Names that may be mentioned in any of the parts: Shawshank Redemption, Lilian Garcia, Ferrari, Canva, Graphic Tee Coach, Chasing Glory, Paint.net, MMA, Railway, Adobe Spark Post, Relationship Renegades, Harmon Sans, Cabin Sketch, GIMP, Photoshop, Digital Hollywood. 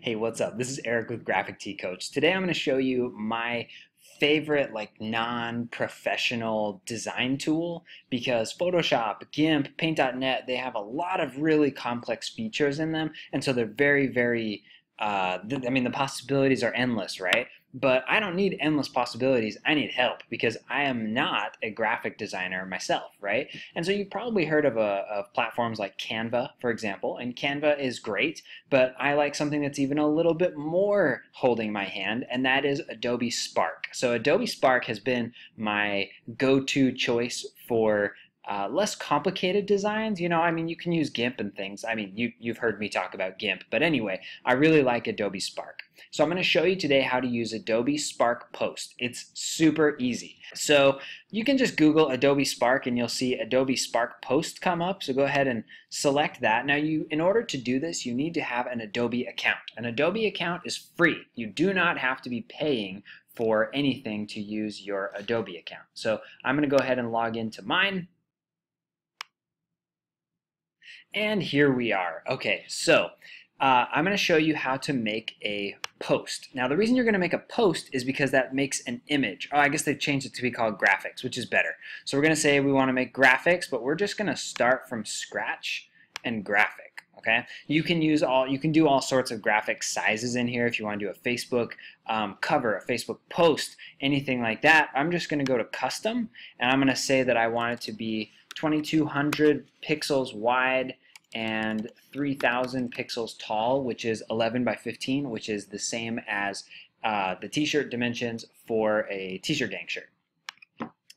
Hey, what's up? This is Eric with Graphic Tee Coach. Today I'm going to show you my favorite non-professional design tool, because Photoshop, GIMP, Paint.net, they have a lot of really complex features in them, and so they're the possibilities are endless, right? But I don't need endless possibilities. I need help, because I am not a graphic designer myself, right? And so you've probably heard of platforms like Canva, for example, and Canva is great, but I like something that's even a little bit more holding my hand, and that is Adobe Spark. So Adobe Spark has been my go-to choice for less complicated designs. You know, I mean, you can use GIMP and things. I mean, you've heard me talk about GIMP, but anyway, I really like Adobe Spark. So I'm going to show you today how to use Adobe Spark Post. It's super easy. So you can just Google Adobe Spark and you'll see Adobe Spark Post come up. So go ahead and select that. Now, in order to do this, you need to have an Adobe account. An Adobe account is free. You do not have to be paying for anything to use your Adobe account. So I'm going to go ahead and log into mine. And here we are. Okay, so I'm going to show you how to make a post. Now, the reason you're going to make a post is because that makes an image. Oh, I guess they've changed it to be called graphics, which is better. So we're going to say we want to make graphics, but we're just going to start from scratch and graphic. Okay, you can do all sorts of graphic sizes in here if you want to do a Facebook cover, a Facebook post, anything like that. I'm just going to go to custom, and I'm going to say that I want it to be 2200 pixels wide and 3000 pixels tall, which is 11 by 15, which is the same as the t-shirt dimensions for a t-shirt gang shirt.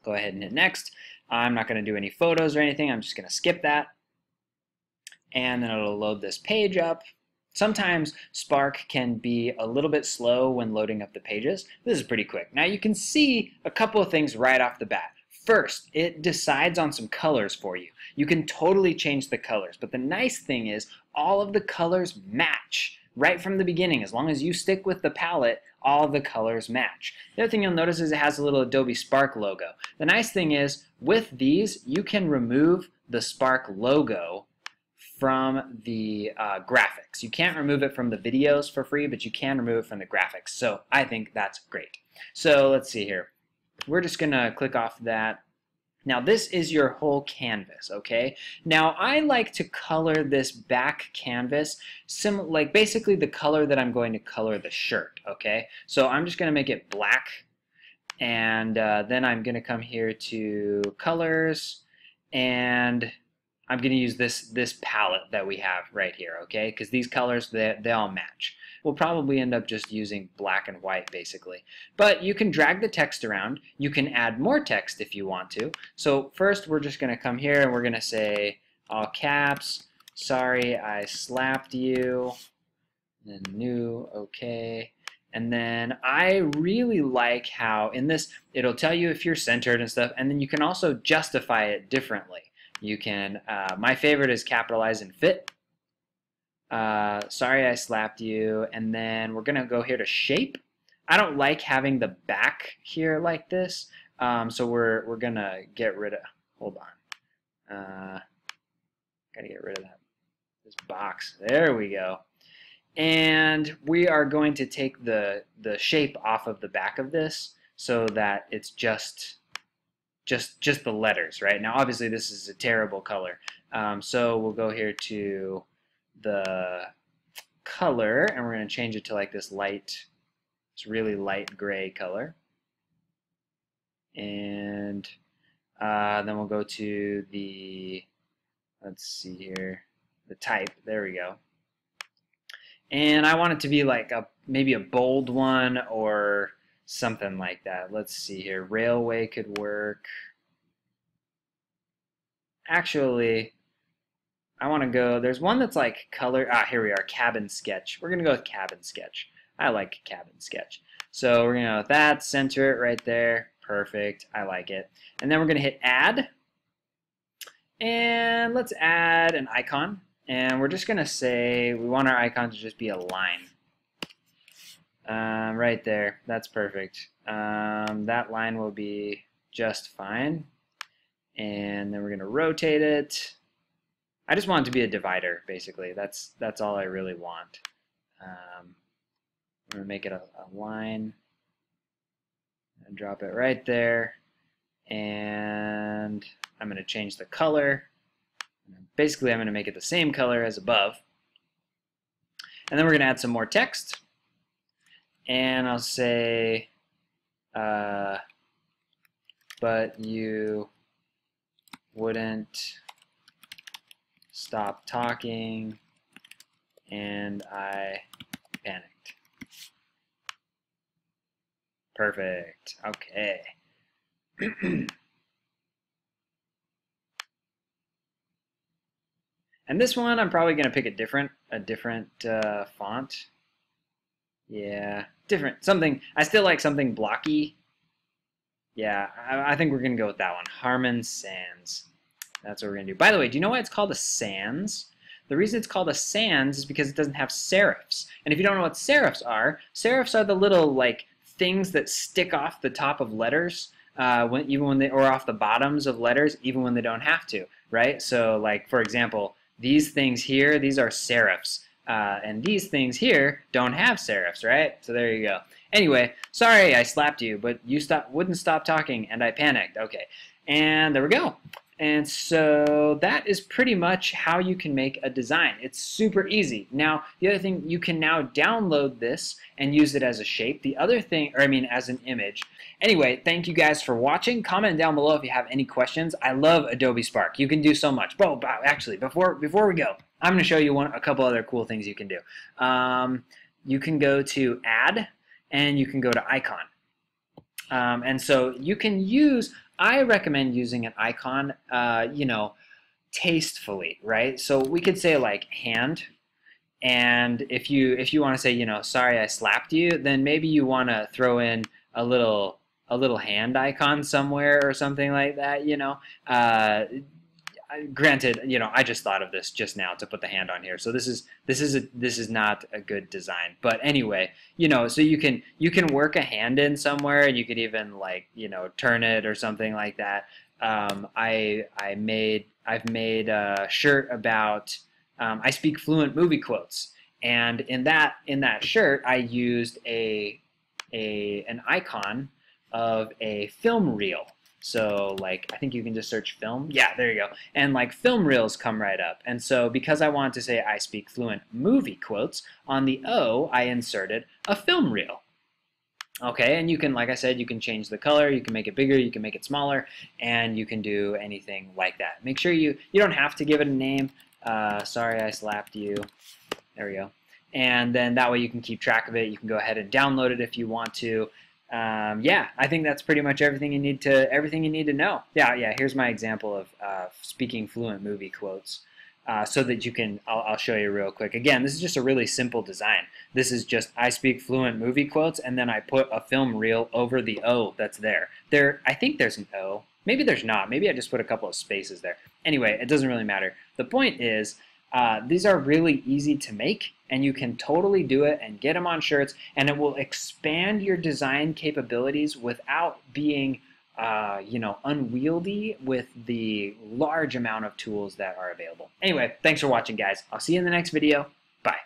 Go ahead and hit next. I'm not going to do any photos or anything. I'm just going to skip that. And then it'll load this page up. Sometimes Spark can be a little bit slow when loading up the pages. This is pretty quick. Now you can see a couple of things right off the bat. First, it decides on some colors for you. You can totally change the colors, but the nice thing is all of the colors match right from the beginning. As long as you stick with the palette, all the colors match. The other thing you'll notice is it has a little Adobe Spark logo. The nice thing is with these, you can remove the Spark logo from the graphics. You can't remove it from the videos for free, but you can remove it from the graphics. So I think that's great. So let's see here. We're just gonna click off that. Now this is your whole canvas, okay? Now I like to color this back canvas, basically the color that I'm going to color the shirt, okay? So I'm just gonna make it black, and then I'm gonna come here to colors, and I'm going to use this palette that we have right here, okay? Because these colors, they all match. We'll probably end up just using black and white, basically. But you can drag the text around. You can add more text if you want to. So first, we're just going to come here, and we're going to say, all caps, sorry I slapped you, and then new, okay. And then I really like how in this, it'll tell you if you're centered and stuff, and then you can also justify it differently. You can, my favorite is capitalize and fit. Sorry I slapped you. And then we're going to go here to shape. I don't like having the back here like this. So we're going to get rid of, hold on. Got to get rid of that. This box. There we go. And we are going to take the shape off of the back of this so that it's just the letters, right? Now, obviously, this is a terrible color. So we'll go here to the color, and we're going to change it to like this light, it's really light gray color. And then we'll go to the, let's see here, the type. There we go. And I want it to be like maybe a bold one or something like that. Let's see here. Railway could work. Actually, I want to go. There's one that's like color. Ah, here we are. Cabin Sketch. We're going to go with Cabin Sketch. I like Cabin Sketch. So we're going to go with that. Center it right there. Perfect. I like it. And then we're going to hit add. And let's add an icon. And we're just going to say we want our icon to just be a line. Right there, that's perfect. That line will be just fine. And then we're going to rotate it. I just want it to be a divider, basically. That's all I really want. I'm going to make it a line and drop it right there. And I'm going to change the color. Basically, I'm going to make it the same color as above. And then we're going to add some more text. And I'll say, but you wouldn't stop talking, and I panicked. Perfect. Okay. And this one, I'm probably going to pick a different font. Yeah, different something. I still like something blocky. Yeah, I think we're going to go with that one, Harmon Sans. That's what we're going to do. By the way, do you know why it's called a sans? The reason it's called a sans is because it doesn't have serifs. And if you don't know what serifs are the little like things that stick off the top of letters, or off the bottoms of letters, even when they don't have to, right? So like, for example, these things here, these are serifs. And these things here don't have serifs, right? So there you go. Anyway, sorry I slapped you, but you wouldn't stop talking, and I panicked. Okay, and there we go. And so that is pretty much how you can make a design. It's super easy. Now, the other thing, you can now download this and use it as a shape. The other thing, or I mean as an image. Anyway, thank you guys for watching. Comment down below if you have any questions. I love Adobe Spark. You can do so much. Oh, wow, actually, before we go, I'm going to show you a couple other cool things you can do. You can go to Add, and you can go to Icon. And so you can use... I recommend using an icon, you know, tastefully, right? So we could say like hand, and if you want to say, you know, sorry I slapped you, then maybe you want to throw in a little hand icon somewhere or something like that, you know. Granted, you know, I just thought of this just now to put the hand on here, so this is not a good design. But anyway, you know, so you can work a hand in somewhere, and you could even like, you know, turn it or something like that. I've made a shirt about I speak fluent movie quotes, and in that shirt I used an icon of a film reel. So like, I think you can just search film. Yeah, there you go. And like film reels come right up. And so because I want to say I speak fluent movie quotes, on the O I inserted a film reel. Okay, and you can, like I said, you can change the color, you can make it bigger, you can make it smaller, and you can do anything like that. Make sure you don't have to give it a name. Sorry I slapped you. There we go. And then that way you can keep track of it. You can go ahead and download it if you want to. Yeah, I think that's pretty much everything you need to know. Yeah, here's my example of speaking fluent movie quotes, so that you can, I'll show you real quick. Again, this is just a really simple design. This is just I speak fluent movie quotes, and then I put a film reel over the O that's there. I think there's an O. Maybe there's not. Maybe I just put a couple of spaces there. Anyway, it doesn't really matter. The point is, these are really easy to make, and you can totally do it and get them on shirts, and it will expand your design capabilities without being you know, unwieldy with the large amount of tools that are available. Anyway, thanks for watching, guys. I'll see you in the next video. Bye.